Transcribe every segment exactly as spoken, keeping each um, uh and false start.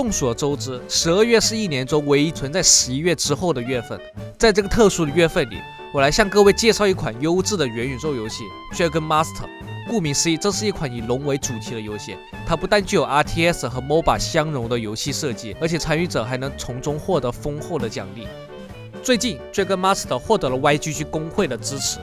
众所周知， 十二月是一年中唯一存在十一月之后的月份。在这个特殊的月份里，我来向各位介绍一款优质的元宇宙游戏《Dragon Master》。顾名思义，这是一款以龙为主题的游戏。它不但具有 R T S 和 M O B A 相融的游戏设计，而且参与者还能从中获得丰厚的奖励。最近，《Dragon Master》获得了 Y G G 公会的支持。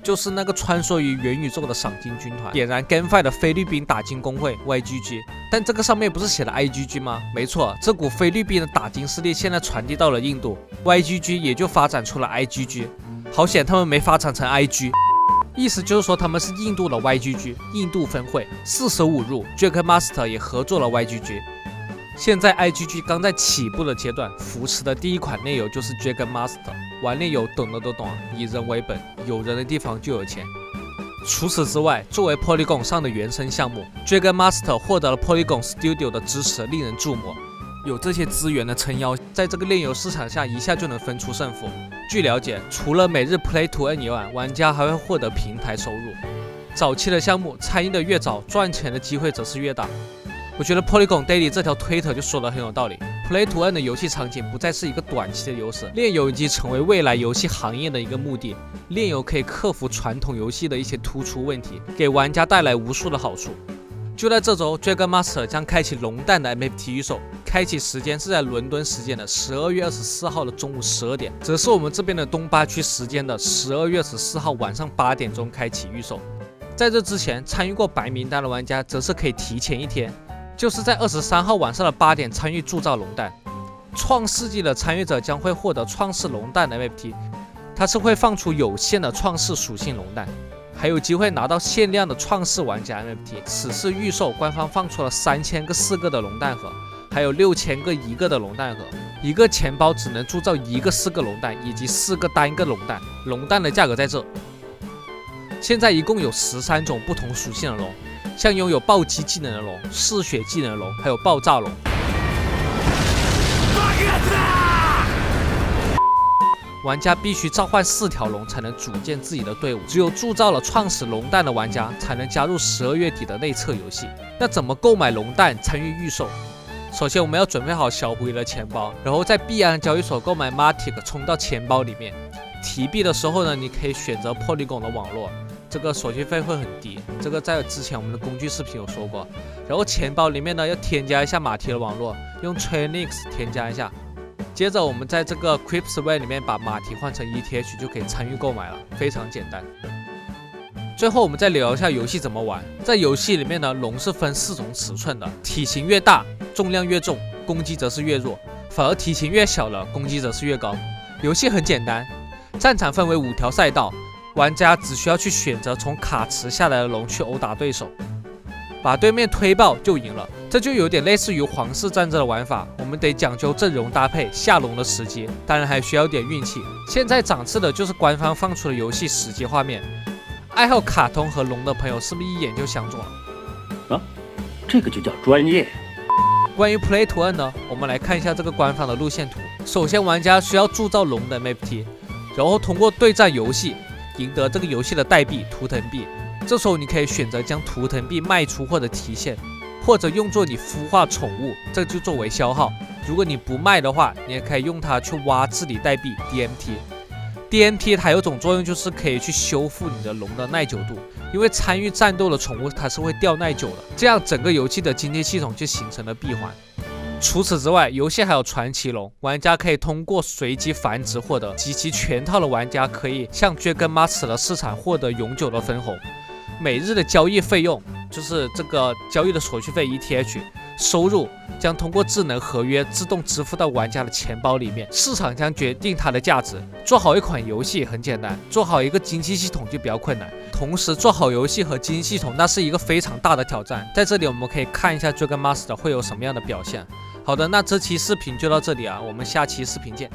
就是那个穿梭于元宇宙的赏金军团，点燃 GameFi 的菲律宾打金工会 Y G G， 但这个上面不是写了 I G G 吗？没错，这股菲律宾的打金势力现在传递到了印度 ，Y G G 也就发展出了 I G G。好险他们没发展成 I G， 意思就是说他们是印度的 Y G G， 印度分会四舍五入 ，Dragon Master 也合作了 Y G G。现在 I G G 刚在起步的阶段，扶持的第一款内游就是 Dragon Master。 玩内游懂的都懂，以人为本，有人的地方就有钱。除此之外，作为 Polygon 上的原生项目 ，Dragon Master 获得了 Polygon Studio 的支持，令人注目。有这些资源的撑腰，在这个内游市场下一下就能分出胜负。据了解，除了每日 Play to Earn 以外，玩家还会获得平台收入。早期的项目参与的越早，赚钱的机会则是越大。我觉得 Polygon Daily 这条推特就说的很有道理。 Play to Earn 的游戏场景不再是一个短期的优势，链游已经成为未来游戏行业的一个目的。链游可以克服传统游戏的一些突出问题，给玩家带来无数的好处。就在这周 ，Dragon Master 将开启龙蛋的 M F T 预售，开启时间是在伦敦时间的十二月二十四号的中午十二点，则是我们这边的东八区时间的十二月十四号晚上八点钟开启预售。在这之前，参与过白名单的玩家则是可以提前一天。 就是在二十三号晚上的八点参与铸造龙蛋，创世纪的参与者将会获得创世龙蛋的 M F T， 它是会放出有限的创世属性龙蛋，还有机会拿到限量的创世玩家 M F T。此次预售官方放出了三千个四个的龙蛋盒，还有六千个一个的龙蛋盒，一个钱包只能铸造一个四个龙蛋以及四个单个龙蛋，龙蛋的价格在这。现在一共有十三种不同属性的龙。 像拥有暴击技能的龙、嗜血技能的龙，还有爆炸龙。玩家必须召唤四条龙才能组建自己的队伍，只有铸造了创始龙蛋的玩家才能加入十二月底的内测游戏。那怎么购买龙蛋参与预售？首先我们要准备好小狐狸的钱包，然后在币安交易所购买 matic 充到钱包里面。提币的时候呢，你可以选择 Polygon 的网络。 这个手续费会很低，这个在之前我们的工具视频有说过。然后钱包里面呢要添加一下马蹄的网络，用 Trainix 添加一下。接着我们在这个 CryptoWay 里面把马蹄换成 E T H 就可以参与购买了，非常简单。最后我们再聊一下游戏怎么玩。在游戏里面呢，龙是分四种尺寸的，体型越大，重量越重，攻击则是越弱；反而体型越小了，攻击则是越高。游戏很简单，战场分为五条赛道。 玩家只需要去选择从卡池下来的龙去殴打对手，把对面推爆就赢了。这就有点类似于皇室战争的玩法，我们得讲究阵容搭配、下龙的时机，当然还需要点运气。现在展示的就是官方放出的游戏实际画面。爱好卡通和龙的朋友是不是一眼就相中了？啊，这个就叫专业。关于 Play to Earn 呢，我们来看一下这个官方的路线图。首先，玩家需要铸造龙的 M F T， 然后通过对战游戏。 赢得这个游戏的代币图腾币，这时候你可以选择将图腾币卖出或者提现，或者用作你孵化宠物，这就作为消耗。如果你不卖的话，你也可以用它去挖治理代币 D M T。D M T 它有种作用就是可以去修复你的龙的耐久度，因为参与战斗的宠物它是会掉耐久的，这样整个游戏的经济系统就形成了闭环。 除此之外，游戏还有传奇龙，玩家可以通过随机繁殖获得。集齐全套的玩家可以向 Dragon Master 的市场获得永久的分红。每日的交易费用就是这个交易的手续费 E T H， 收入将通过智能合约自动支付到玩家的钱包里面，市场将决定它的价值。做好一款游戏很简单，做好一个经济系统就比较困难。同时，做好游戏和经济系统那是一个非常大的挑战。在这里，我们可以看一下 Dragon Master 会有什么样的表现。 好的，那这期视频就到这里啊，我们下期视频见。